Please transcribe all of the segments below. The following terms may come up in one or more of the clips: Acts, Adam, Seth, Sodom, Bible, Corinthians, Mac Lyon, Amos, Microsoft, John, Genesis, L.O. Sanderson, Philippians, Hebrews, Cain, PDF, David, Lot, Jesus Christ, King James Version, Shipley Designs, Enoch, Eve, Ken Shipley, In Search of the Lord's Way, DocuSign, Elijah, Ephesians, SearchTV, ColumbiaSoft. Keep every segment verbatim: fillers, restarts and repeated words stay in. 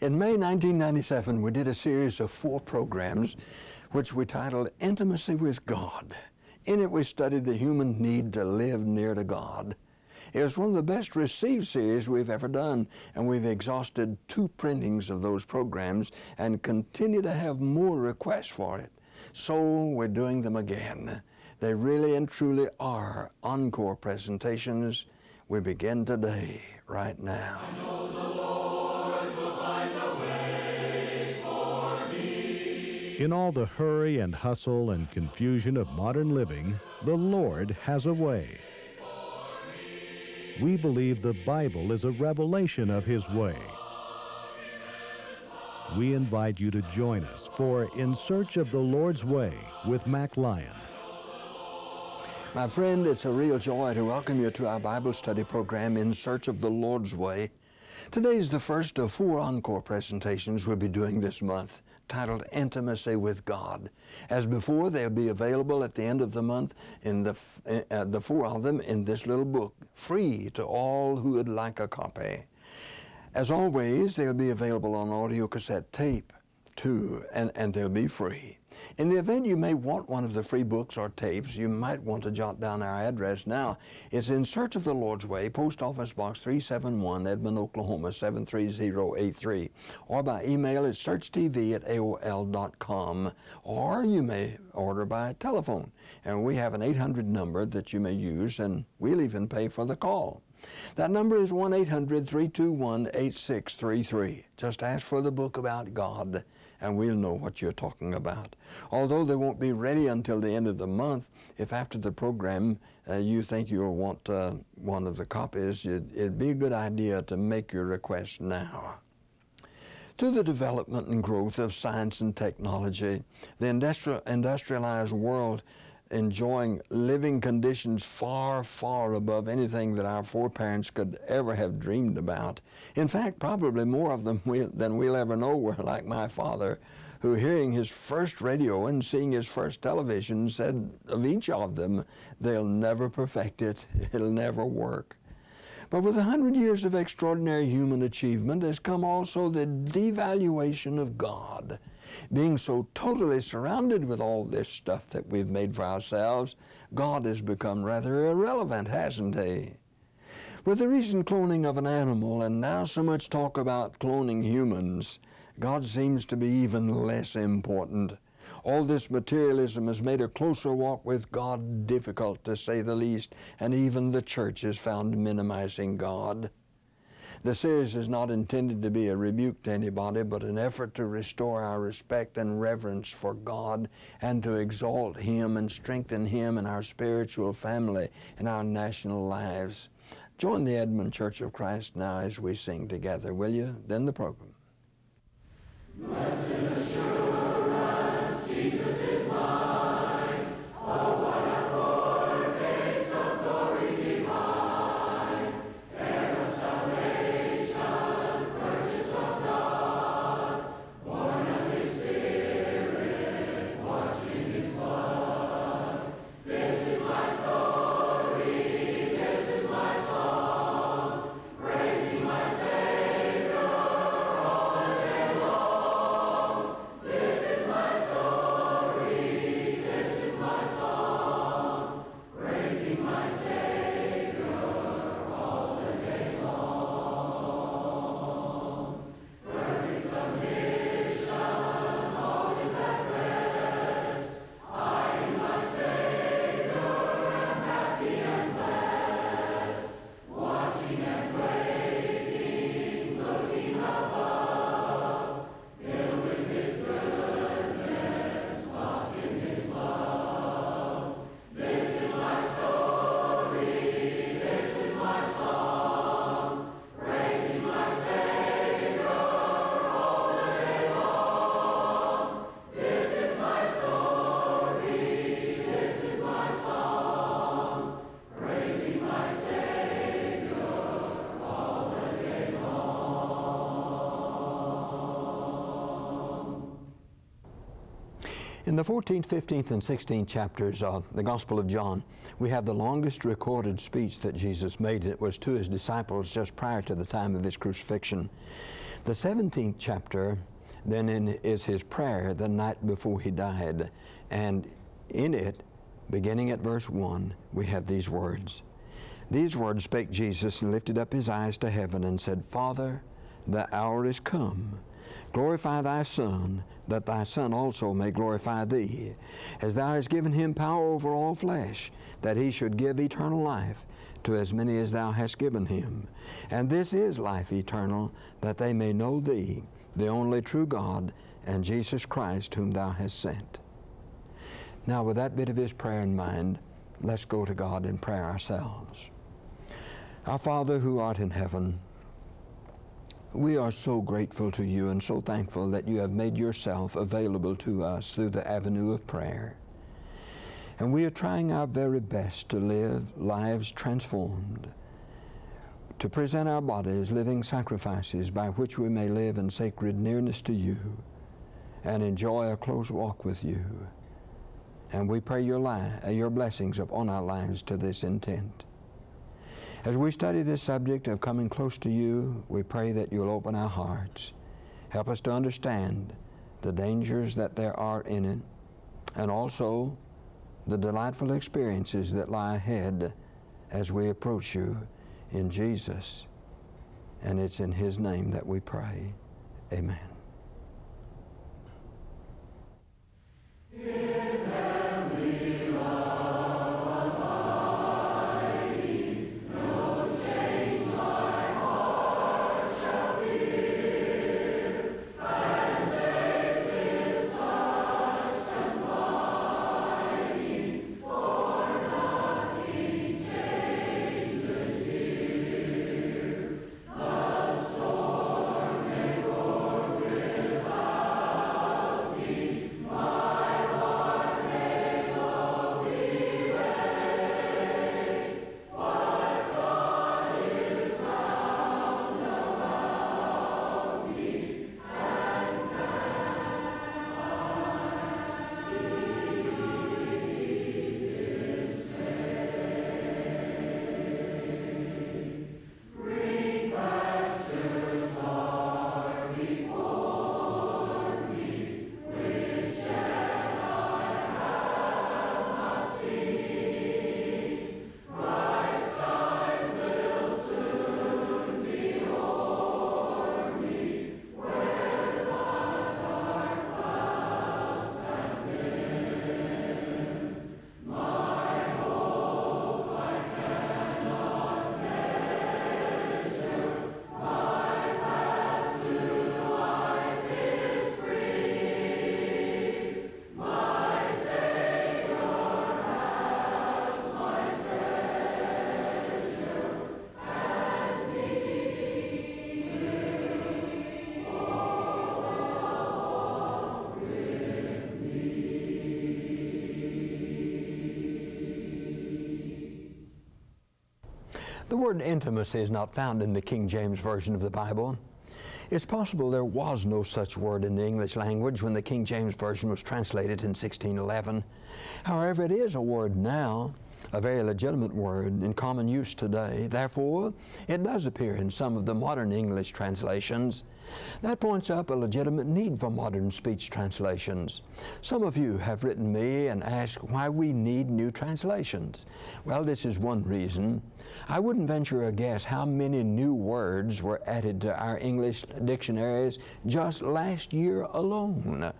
In May nineteen ninety-seven, we did a series of four programs which we titled Intimacy with God. In it, we studied the human need to live near to God. It was one of the best received series we've ever done, and we've exhausted two printings of those programs and continue to have more requests for it. So we're doing them again. They really and truly are encore presentations. We begin today, right now. I know the Lord will find a way for me. In all the hurry and hustle and confusion of modern living, the Lord has a way. We believe the Bible is a revelation of His way. We invite you to join us for In Search of the Lord's Way with Mac Lyon. My friend, it's a real joy to welcome you to our Bible study program, In Search of the Lord's Way. Today's the first of four encore presentations we'll be doing this month, titled Intimacy with God. As before, they'll be available at the end of the month, in the, uh, the four of them in this little book, free to all who would like a copy. As always, they'll be available on audio cassette tape, too, and, and they'll be free. In the event you may want one of the free books or tapes, you might want to jot down our address now. It's In Search of the Lord's Way, Post Office Box three seven one, Edmond, Oklahoma, seven three zero eight three. Or by email at search t v at a o l dot com. Or you may order by telephone. And we have an eight hundred number that you may use, and we'll even pay for the call. That number is one eight hundred, three two one, eight six three three. Just ask for the book about God, and we'll know what you're talking about. Although they won't be ready until the end of the month, if after the program uh, you think you'll want uh, one of the copies, it, it'd be a good idea to make your request now. To the development and growth of science and technology, the industrial, industrialized world enjoying living conditions far, far above anything that our foreparents could ever have dreamed about. In fact, probably more of them we, than we'll ever know were like my father, who, hearing his first radio and seeing his first television, said of each of them, they'll never perfect it, it'll never work. But with a hundred years of extraordinary human achievement has come also the devaluation of God. Being so totally surrounded with all this stuff that we've made for ourselves, God has become rather irrelevant, hasn't He? With the recent cloning of an animal and now so much talk about cloning humans, God seems to be even less important. All this materialism has made a closer walk with God difficult, to say the least, and even the church is found minimizing God. The series is not intended to be a rebuke to anybody, but an effort to restore our respect and reverence for God and to exalt Him and strengthen Him in our spiritual family and our national lives. Join the Edmond Church of Christ now as we sing together, will you? Then the program. Blessed assurance, Jesus is mine. Oh, what a foretaste of glory divine. In the fourteenth, fifteenth, and sixteenth chapters of the Gospel of John, we have the longest recorded speech that Jesus made, and it was to His disciples just prior to the time of His crucifixion. The seventeenth chapter then in, is his prayer the night before he died, and in it, beginning at verse one, we have these words. These words spake Jesus, and lifted up his eyes to heaven, and said, Father, the hour is come. Glorify thy Son, that thy Son also may glorify thee, as thou hast given him power over all flesh, that he should give eternal life to as many as thou hast given him. And this is life eternal, that they may know thee, the only true God, and Jesus Christ, whom thou hast sent. Now, with that bit of his prayer in mind, let's go to God in prayer ourselves. Our Father who art in heaven, we are so grateful to you and so thankful that you have made yourself available to us through the avenue of prayer. And we are trying our very best to live lives transformed, to present our bodies living sacrifices by which we may live in sacred nearness to you and enjoy a close walk with you. And we pray your, li- your blessings upon our lives to this intent. As we study this subject of coming close to you, we pray that you'll open our hearts. Help us to understand the dangers that there are in it, and also the delightful experiences that lie ahead as we approach you in Jesus. And it's in his name that we pray. Amen. Amen. The word intimacy is not found in the King James Version of the Bible. It's possible there was no such word in the English language when the King James Version was translated in sixteen eleven. However, it is a word now, a very legitimate word in common use today. Therefore, it does appear in some of the modern English translations. That points up a legitimate need for modern speech translations. Some of you have written me and asked why we need new translations. Well, this is one reason. I wouldn't venture a guess how many new words were added to our English dictionaries just last year alone.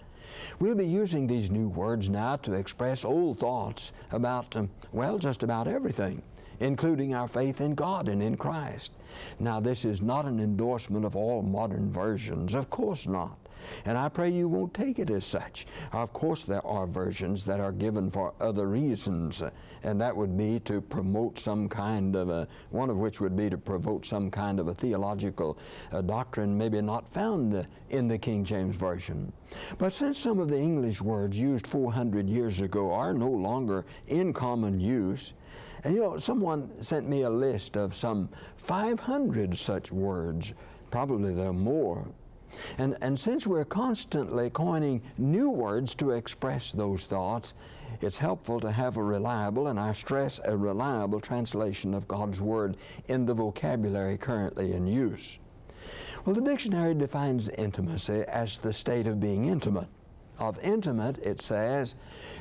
We'll be using these new words now to express old thoughts about, um, well, just about everything, including our faith in God and in Christ. Now, this is not an endorsement of all modern versions. Of course not. And I pray you won't take it as such. Of course there are versions that are given for other reasons, and that would be to promote some kind of a, one of which would be to promote some kind of a theological uh, doctrine maybe not found in the King James Version. But since some of the English words used four hundred years ago are no longer in common use, and you know, someone sent me a list of some five hundred such words. Probably there are more. And, and since we're constantly coining new words to express those thoughts, it's helpful to have a reliable, and I stress a reliable, translation of God's Word in the vocabulary currently in use. Well, the dictionary defines intimacy as the state of being intimate. Of intimate, it says,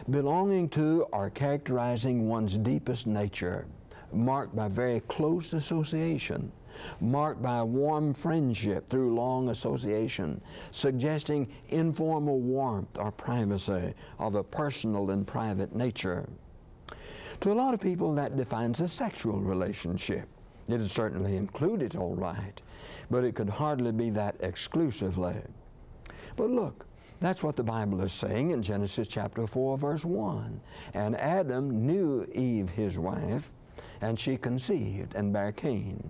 belonging to or characterizing one's deepest nature, marked by very close association, marked by warm friendship through long association, suggesting informal warmth or privacy of a personal and private nature. To a lot of people, that defines a sexual relationship. It is certainly included, all right, but it could hardly be that exclusively. But look, that's what the Bible is saying in Genesis chapter four, verse one. And Adam knew Eve, his wife, and she conceived and bare Cain.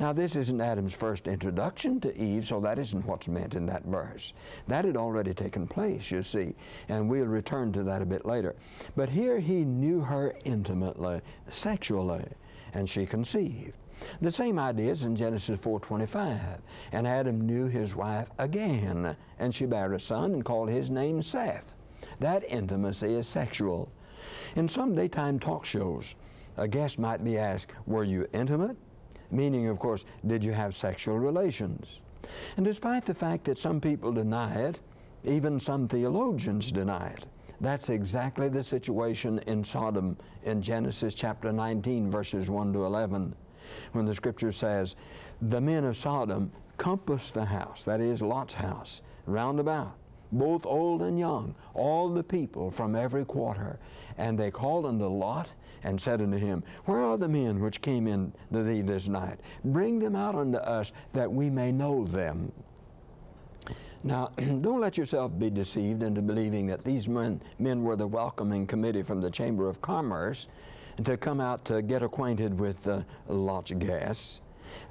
Now, this isn't Adam's first introduction to Eve, so that isn't what's meant in that verse. That had already taken place, you see, and we'll return to that a bit later. But here he knew her intimately, sexually, and she conceived. The same idea is in Genesis four twenty-five. And Adam knew his wife again, and she bare a son and called his name Seth. That intimacy is sexual. In some daytime talk shows, a guest might be asked, were you intimate? Meaning, of course, did you have sexual relations? And despite the fact that some people deny it, even some theologians deny it, that's exactly the situation in Sodom in Genesis chapter nineteen, verses one to eleven, when the Scripture says, the men of Sodom compassed the house, that is, Lot's house, round about, both old and young, all the people from every quarter. And they called unto Lot, and said unto him, where are the men which came in to thee this night? Bring them out unto us, that we may know them. Now, don't let yourself be deceived into believing that these men, men were the welcoming committee from the Chamber of Commerce to come out to get acquainted with uh, Lot's guests.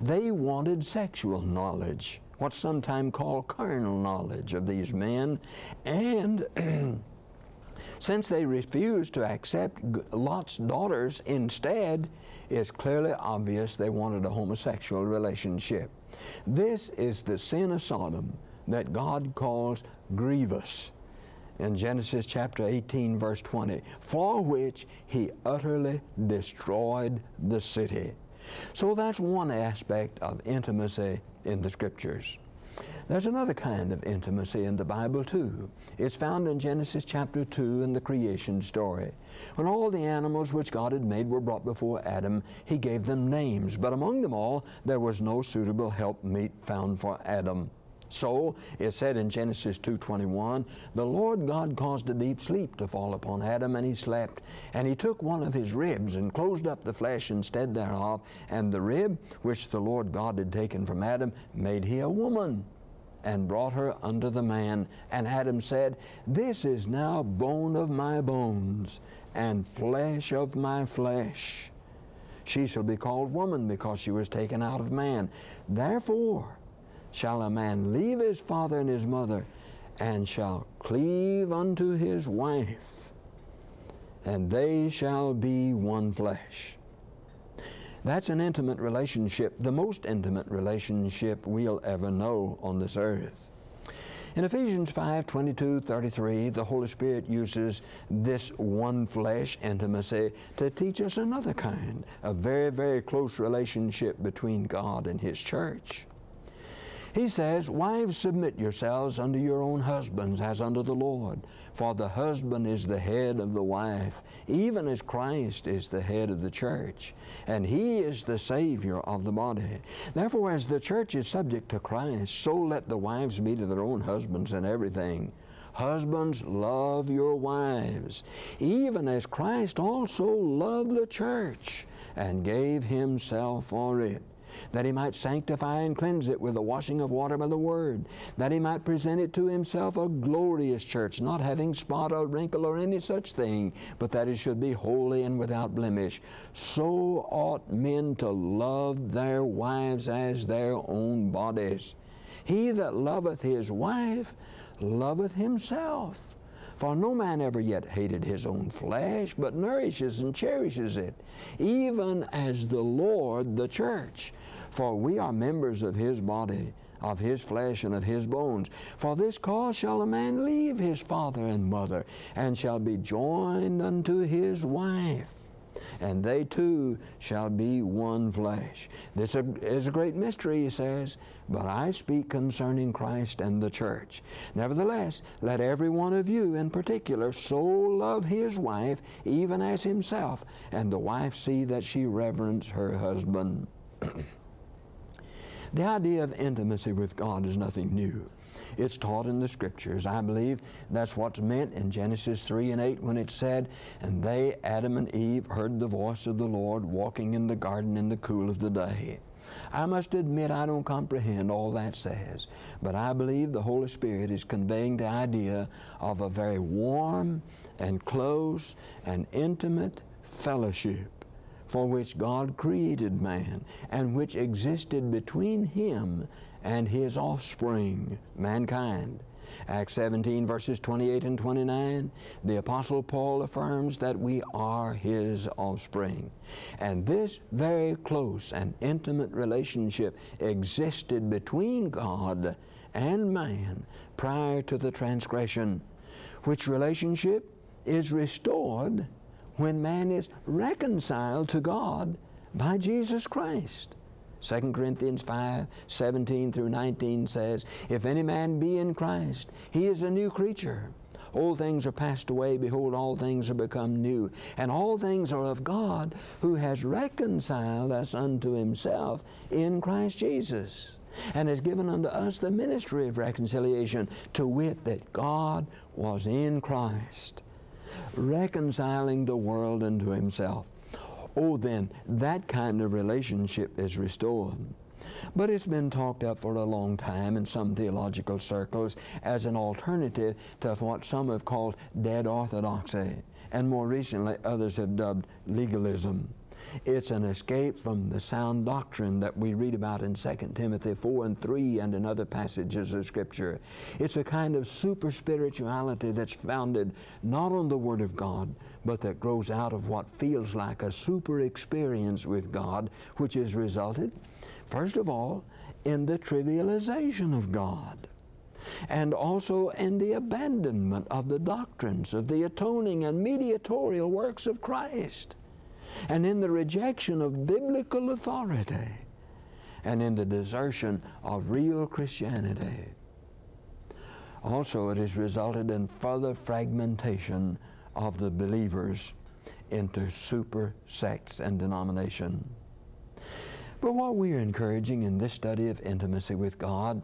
They wanted sexual knowledge, what's sometimes called carnal knowledge of these men, and since they refused to accept Lot's daughters instead, it's clearly obvious they wanted a homosexual relationship. This is the sin of Sodom that God calls grievous in Genesis chapter eighteen, verse twenty, for which he utterly destroyed the city. So that's one aspect of intimacy in the Scriptures. There's another kind of intimacy in the Bible, too. It's found in Genesis chapter two in the creation story. When all the animals which God had made were brought before Adam, he gave them names. But among them all, there was no suitable helpmeet found for Adam. So, it said in Genesis two twenty-one, the Lord God caused a deep sleep to fall upon Adam, and he slept. And he took one of his ribs, and closed up the flesh instead thereof. And the rib, which the Lord God had taken from Adam, made he a woman, and brought her unto the man. And Adam said, this is now bone of my bones, and flesh of my flesh. She shall be called woman, because she was taken out of man. Therefore shall a man leave his father and his mother, and shall cleave unto his wife, and they shall be one flesh. That's an intimate relationship, the most intimate relationship we'll ever know on this earth. In Ephesians five twenty-two thirty-three, the Holy Spirit uses this one flesh intimacy to teach us another kind, a very, very close relationship between God and His church. He says, wives, submit yourselves unto your own husbands as unto the Lord, for the husband is the head of the wife, even as Christ is the head of the church, and he is the Savior of the body. Therefore, as the church is subject to Christ, so let the wives be to their own husbands in everything. Husbands, love your wives, even as Christ also loved the church and gave himself for it, that he might sanctify and cleanse it with the washing of water by the word, that he might present it to himself a glorious church, not having spot or wrinkle or any such thing, but that it should be holy and without blemish. So ought men to love their wives as their own bodies. He that loveth his wife loveth himself. For no man ever yet hated his own flesh, but nourishes and cherishes it, even as the Lord the church. For we are members of his body, of his flesh, and of his bones. For this cause shall a man leave his father and mother, and shall be joined unto his wife, and they two shall be one flesh. This is a great mystery, he says, but I speak concerning Christ and the church. Nevertheless, let every one of you in particular so love his wife even as himself, and the wife see that she reverence her husband. The idea of intimacy with God is nothing new. It's taught in the Scriptures. I believe that's what's meant in Genesis three and eight when it said, "And they, Adam and Eve, heard the voice of the Lord walking in the garden in the cool of the day." I must admit I don't comprehend all that says, but I believe the Holy Spirit is conveying the idea of a very warm and close and intimate fellowship for which God created man and which existed between him and his offspring, mankind. Acts seventeen verses twenty-eight and twenty-nine, the Apostle Paul affirms that we are his offspring. And this very close and intimate relationship existed between God and man prior to the transgression, which relationship is restored when man is reconciled to God by Jesus Christ. Second Corinthians five, seventeen through nineteen says, "If any man be in Christ, he is a new creature. Old things are passed away, behold, all things are become new. And all things are of God, who has reconciled us unto himself in Christ Jesus, and has given unto us the ministry of reconciliation, to wit, that God was in Christ, reconciling the world unto himself." Oh, then, that kind of relationship is restored. But it's been talked up for a long time in some theological circles as an alternative to what some have called dead orthodoxy, and more recently others have dubbed legalism. It's an escape from the sound doctrine that we read about in Second Timothy four and three and in other passages of Scripture. It's a kind of super spirituality that's founded not on the Word of God, but that grows out of what feels like a super experience with God, which has resulted, first of all, in the trivialization of God, and also in the abandonment of the doctrines of the atoning and mediatorial works of Christ, and in the rejection of biblical authority, and in the desertion of real Christianity. Also, it has resulted in further fragmentation of the believers into super sects and denomination. But what we are encouraging in this study of intimacy with God,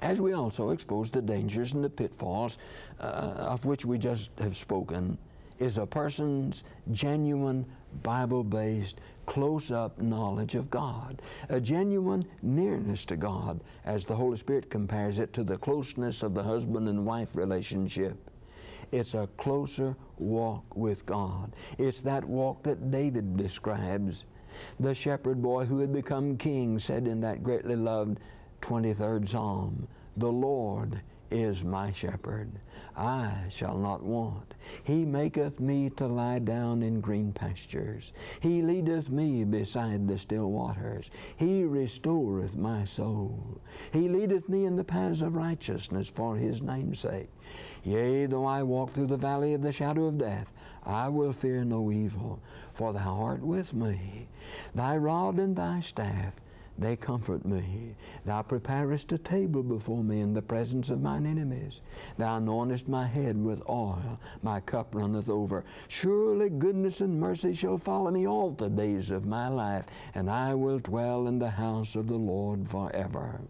as we also expose the dangers and the pitfalls uh, of which we just have spoken, is a person's genuine Bible-based, close-up knowledge of God, a genuine nearness to God, as the Holy Spirit compares it to the closeness of the husband and wife relationship. It's a closer walk with God. It's that walk that David describes. The shepherd boy who had become king said in that greatly loved twenty-third Psalm, "The Lord is my shepherd. I shall not want. He maketh me to lie down in green pastures. He leadeth me beside the still waters. He restoreth my soul. He leadeth me in the paths of righteousness for his name's sake. Yea, though I walk through the valley of the shadow of death, I will fear no evil, for thou art with me. Thy rod and thy staff, they comfort me. Thou preparest a table before me in the presence of mine enemies. Thou anointest my head with oil. My cup runneth over. Surely goodness and mercy shall follow me all the days of my life, and I will dwell in the house of the Lord forever."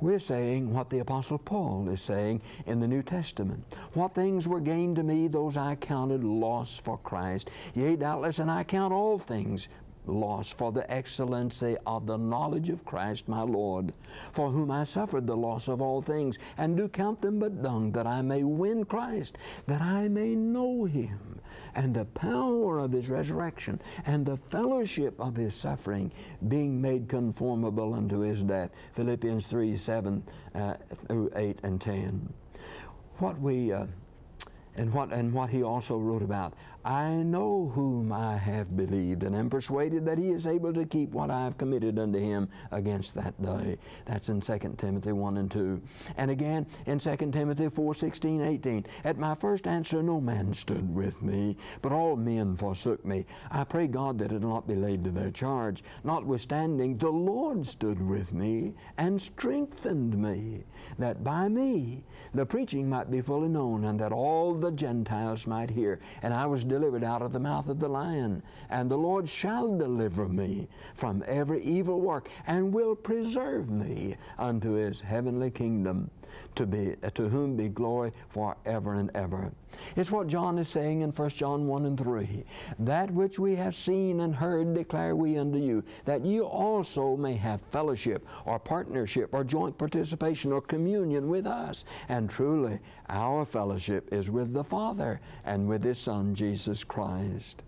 We're saying what the Apostle Paul is saying in the New Testament. "What things were gained to me, those I counted loss for Christ. Yea, doubtless, and I count all things loss for the excellency of the knowledge of Christ my Lord, for whom I suffered the loss of all things, and do count them but dung, that I may win Christ, that I may know him, and the power of his resurrection, and the fellowship of his suffering, being made conformable unto his death." Philippians three, seven through eight and ten. What we, uh, and, what, and what he also wrote about, I know whom I have believed, and am persuaded that he is able to keep what I have committed unto him against that day. That's in Second Timothy one and two. And again, in Second Timothy four, sixteen, eighteen, at my first answer no man stood with me, but all men forsook me. I pray God that it will not be laid to their charge. Notwithstanding, the Lord stood with me and strengthened me, that by me the preaching might be fully known, and that all the Gentiles might hear. And I was delivered out of the mouth of the lion, and the Lord shall deliver me from every evil work, and will preserve me unto his heavenly kingdom, to be to whom be glory forever and ever. It's what John is saying in First John one and three. That which we have seen and heard declare we unto you, that you also may have fellowship or partnership or joint participation or communion with us. And truly, our fellowship is with the Father and with His Son, Jesus Christ.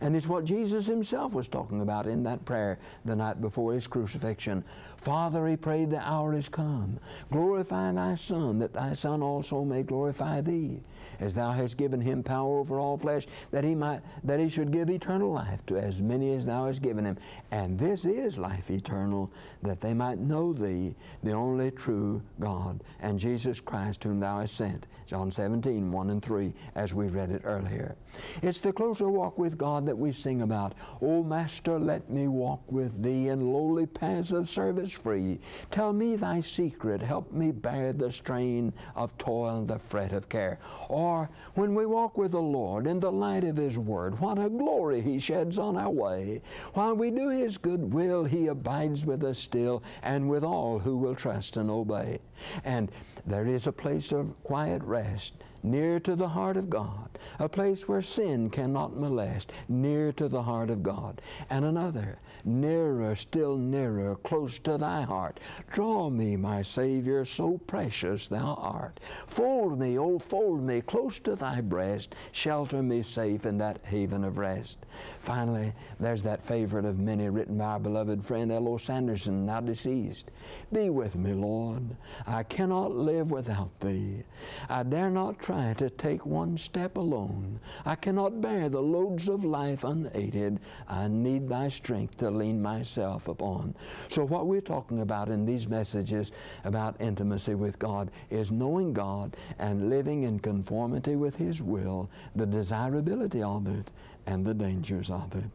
And it's what Jesus Himself was talking about in that prayer the night before His crucifixion. Father, He prayed, the hour is come. Glorify Thy Son, that Thy Son also may glorify Thee, as Thou hast given Him power over all flesh, that He might, that He should give eternal life to as many as Thou hast given Him. And this is life eternal, that they might know Thee, the only true God, and Jesus Christ whom Thou hast sent. John seventeen, one and three, as we read it earlier. It's the closer walk with God that we sing about. O Master, let me walk with Thee in lowly paths of service free. Tell me Thy secret, help me bear the strain of toil, the fret of care. Or, when we walk with the Lord in the light of His Word, what a glory He sheds on our way. While we do His good will, He abides with us still, and with all who will trust and obey. And there is a place of quiet rest, near to the heart of God, a place where sin cannot molest, near to the heart of God. And another, nearer, still nearer, close to Thy heart. Draw me, my Savior, so precious Thou art. Fold me, oh, fold me, close to Thy breast. Shelter me safe in that haven of rest. Finally, there's that favorite of many, written by our beloved friend L O Sanderson, now deceased. Be with me, Lord. I cannot live without Thee. I dare not trust try to take one step alone. I cannot bear the loads of life unaided. I need Thy strength to lean myself upon. So what we're talking about in these messages about intimacy with God is knowing God and living in conformity with His will, the desirability of it and the dangers of it.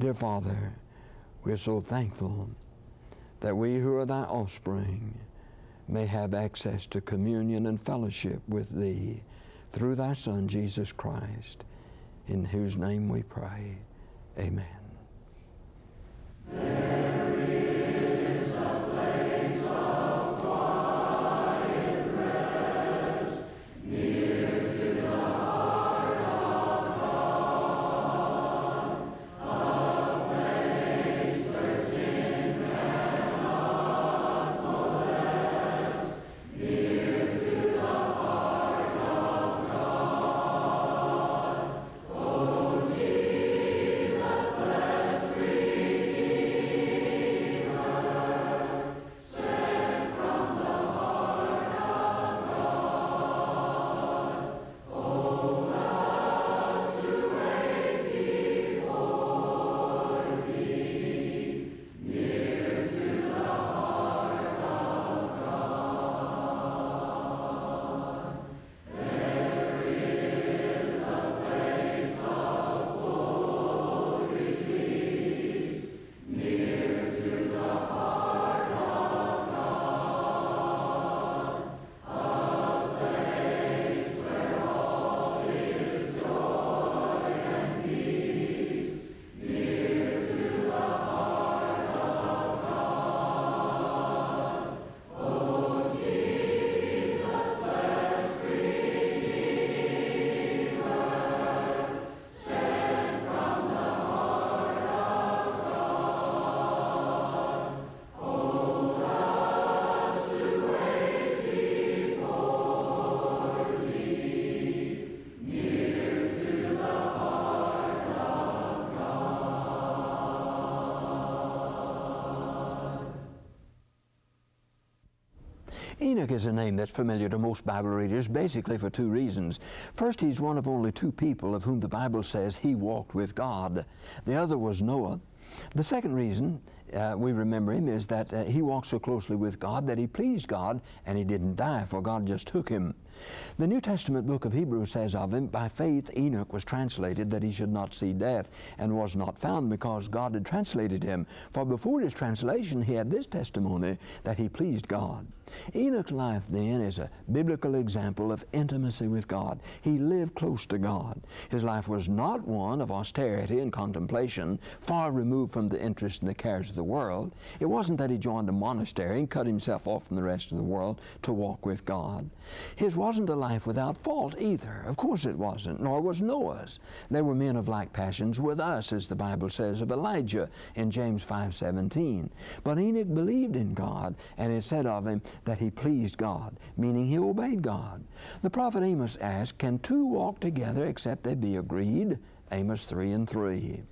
Dear Father, we're so thankful that we who are Thy offspring may have access to communion and fellowship with Thee through Thy Son, Jesus Christ, in whose name we pray. Amen. Amen. Enoch is a name that's familiar to most Bible readers basically for two reasons. First, he's one of only two people of whom the Bible says he walked with God. The other was Noah. The second reason uh, we remember him is that uh, he walked so closely with God that he pleased God and he didn't die, for God just took him. The New Testament book of Hebrews says of him, by faith Enoch was translated that he should not see death, and was not found because God had translated him. For before his translation he had this testimony that he pleased God. Enoch's life then is a biblical example of intimacy with God. He lived close to God. His life was not one of austerity and contemplation, far removed from the interests and the cares of the world. It wasn't that he joined a monastery and cut himself off from the rest of the world to walk with God. His wasn't a life without fault either. Of course it wasn't, nor was Noah's. They were men of like passions with us, as the Bible says of Elijah in James five seventeen. But Enoch believed in God, and it said of him that he pleased God, meaning he obeyed God. The prophet Amos asked, can two walk together except they be agreed? Amos three and three.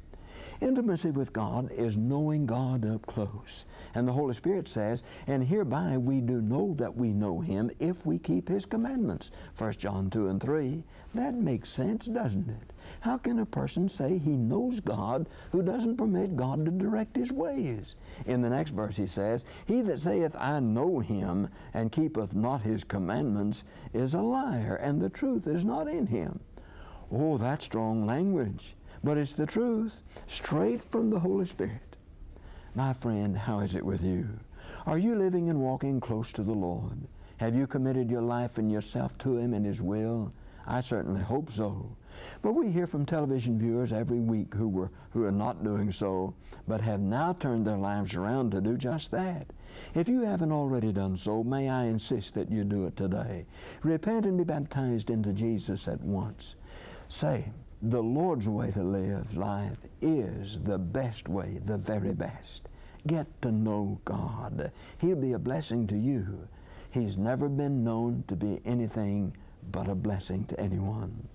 Intimacy with God is knowing God up close. And the Holy Spirit says, and hereby we do know that we know Him if we keep His commandments. First John two and three. That makes sense, doesn't it? How can a person say he knows God who doesn't permit God to direct His ways? In the next verse he says, he that saith, I know Him, and keepeth not His commandments, is a liar, and the truth is not in him. Oh, that's strong language. But it's the truth, straight from the Holy Spirit. My friend, how is it with you? Are you living and walking close to the Lord? Have you committed your life and yourself to Him and His will? I certainly hope so. But we hear from television viewers every week who were who are not doing so, but have now turned their lives around to do just that. If you haven't already done so, may I insist that you do it today. Repent and be baptized into Jesus at once. Say, the Lord's way to live life is the best way, the very best. Get to know God. He'll be a blessing to you. He's never been known to be anything but a blessing to anyone.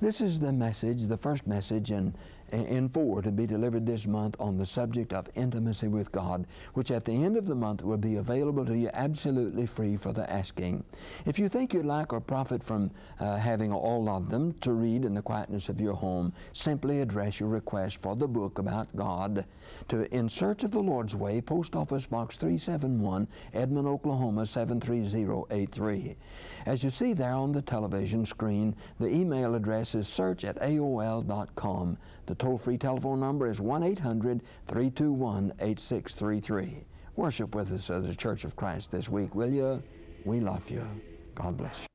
This is the message, the first message in, in four to be delivered this month on the subject of intimacy with God, which at the end of the month will be available to you absolutely free for the asking. If you think you'd like or profit from uh, having all of them to read in the quietness of your home, simply address your request for the book about God to In Search of the Lord's Way, Post Office Box three seven one, Edmond, Oklahoma seven three zero eight three. As you see there on the television screen, the email address is search at A O L dot com. The toll-free telephone number is one eight hundred three two one eight six three three. Worship with us as the Church of Christ this week, will you? We love you. God bless you.